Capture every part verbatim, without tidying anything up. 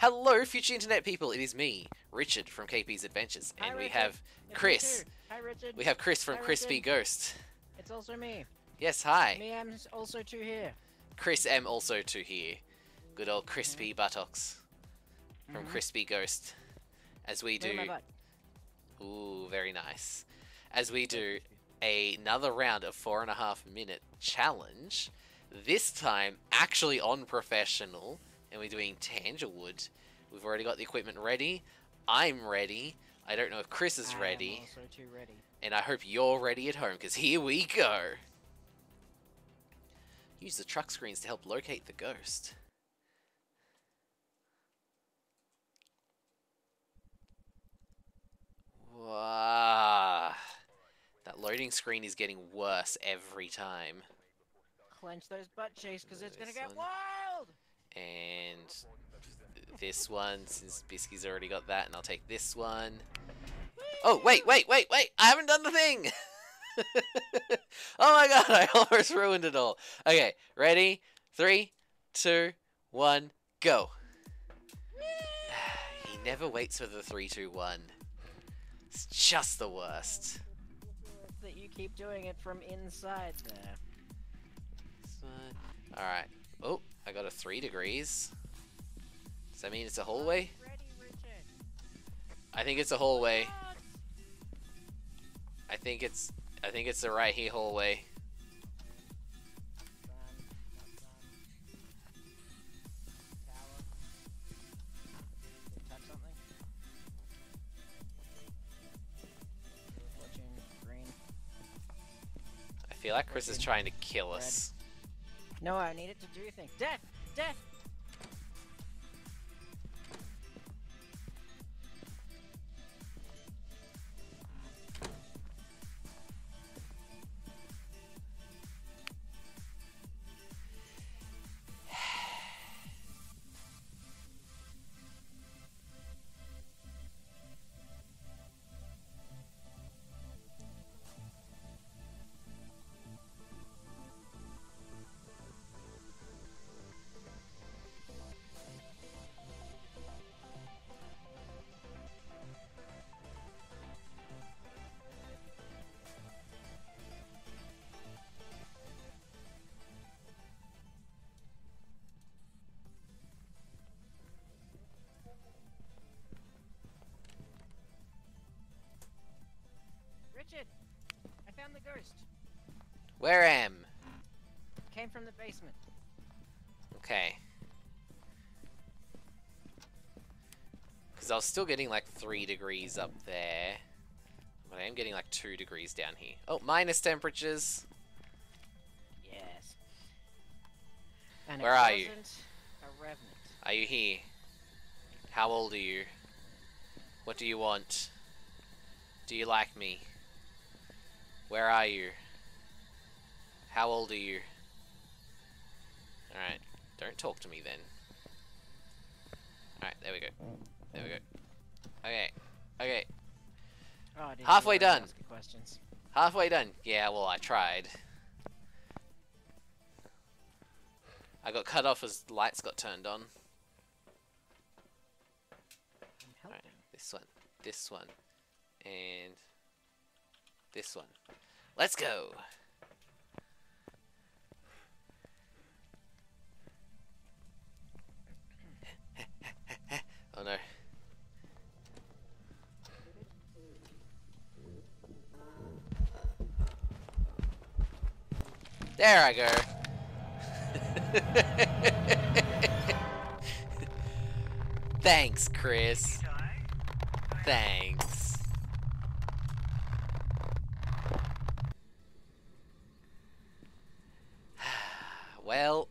Hello, future internet people. It is me, Richard from K P's Adventures, and Hi, we have it's Chris. Richard. Hi, Richard. We have Chris from hi, Chris P Ghost. It's also me. Yes, hi. Me, I'm also too here. Chris M also too here. Good old Chris P Buttocks from mm-hmm. Chris P Ghost, as we do. Ooh, very nice. As we do another round of four and a half minute challenge. This time, actually on professional, and we're doing Tanglewood. We've already got the equipment ready. I'm ready. I don't know if Chris is I ready. I'm also too ready. And I hope you're ready at home, because here we go. Use the truck screens to help locate the ghost. Wow. That loading screen is getting worse every time. Clench those butt cheeks, because it's going to get wild! And this one, since Biscuit's already got that, and I'll take this one. Oh, wait, wait, wait, wait! I haven't done the thing! Oh my god, I almost ruined it all. Okay, ready? Three, two, one, go. He never waits for the three, two, one. It's just the worst. That you keep doing it from inside there. Alright. Oh, I got a three degrees. Does that mean it's a hallway? I think it's a hallway. I think it's I think it's the right here hallway. I feel like Chris is trying to kill us. No, I need it to do things. Death! Death! I found the ghost. Where am? Came from the basement. Okay. Because I was still getting like three degrees up there. But I am getting like two degrees down here. Oh, minus temperatures. Yes. And where are you? A revenant. Are you here? How old are you? What do you want? Do you like me? Where are you? How old are you? Alright, don't talk to me then. Alright, there we go. There we go. Okay, okay. Oh, halfway done! Halfway done! Yeah, well, I tried. I got cut off as lights got turned on. Alright, this one, this one, and this one. Let's go! Oh no. There I go! Thanks, Chris. Thanks. Well,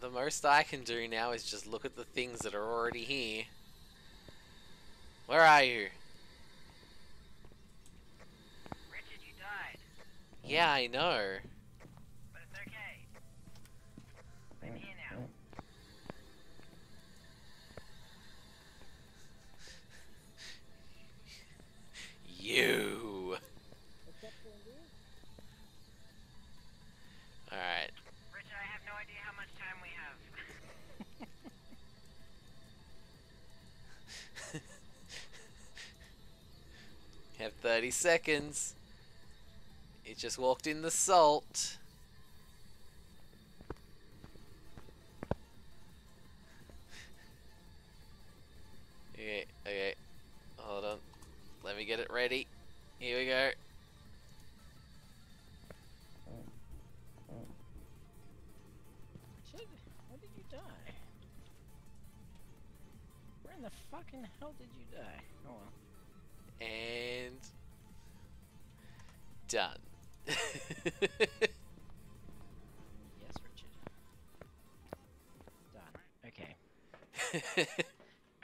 the most I can do now is just look at the things that are already here. Where are you? Richard, you died. Yeah, I know. But it's okay. I'm here now. You. Alright. Richard, I have no idea how much much time we have. Have thirty seconds. It just walked in the salt. Okay, okay. Hold on. Let me get it ready. Here we go. How did you die? Where in the fucking hell did you die? Oh well. And... done. Yes, Richard. Done. Okay.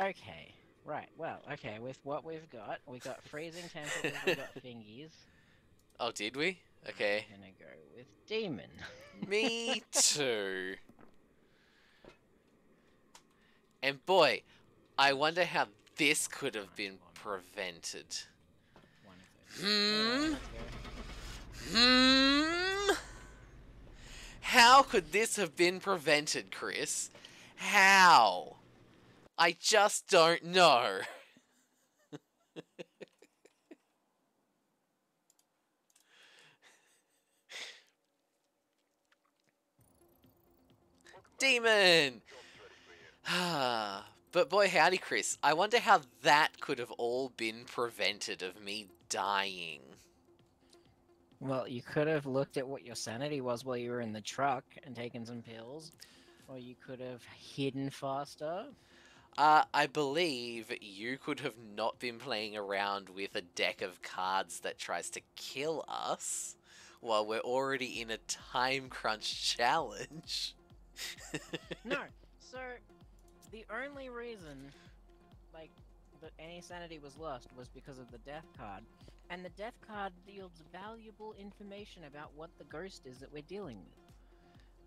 Okay. Right, well, okay, with what we've got, we got freezing tentacles, we got fingies. Oh, did we? Okay. I'm gonna go with demon. Me too. And boy, I wonder how this could have been prevented. One of those. Hmm? Hmm? How could this have been prevented, Chris? How? I just don't know. Demon! But boy howdy, Chris, I wonder how that could have all been prevented of me dying. Well, you could have looked at what your sanity was while you were in the truck and taken some pills, or you could have hidden faster. Uh, I believe you could have not been playing around with a deck of cards that tries to kill us while we're already in a time crunch challenge. No, so... the only reason, like, that any sanity was lost was because of the death card, and the death card yields valuable information about what the ghost is that we're dealing with.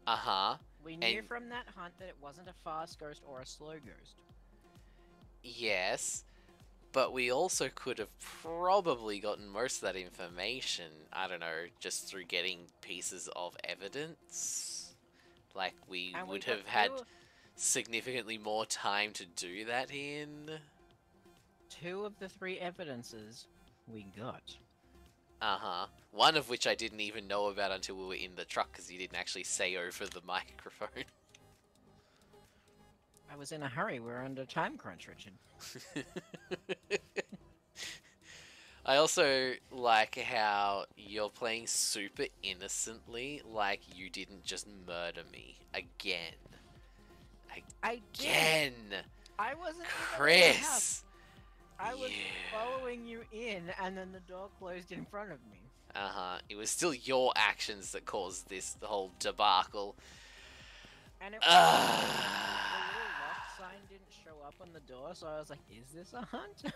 Uh-huh. We knew and... from that hunt that it wasn't a fast ghost or a slow ghost. Yes, but we also could have probably gotten most of that information, I don't know, just through getting pieces of evidence. Like, we and would we have had... Two... significantly more time to do that in. Two of the three evidences we got. Uh-huh. One of which I didn't even know about until we were in the truck because you didn't actually say over the microphone. I was in a hurry. We were under time crunch, Richard. I also like how you're playing super innocently, like you didn't just murder me again. Again! I wasn't Chris! I was yeah. following you in, and then the door closed in front of me. Uh-huh. It was still your actions that caused this whole debacle. And it was... Uh... the little lock sign didn't show up on the door, so I was like, is this a hunt?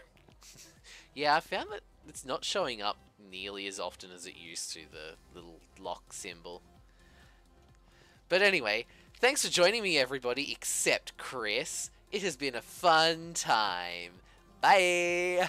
Yeah, I found that it's not showing up nearly as often as it used to, the little lock symbol. But anyway... thanks for joining me, everybody, except Chris. It has been a fun time. Bye!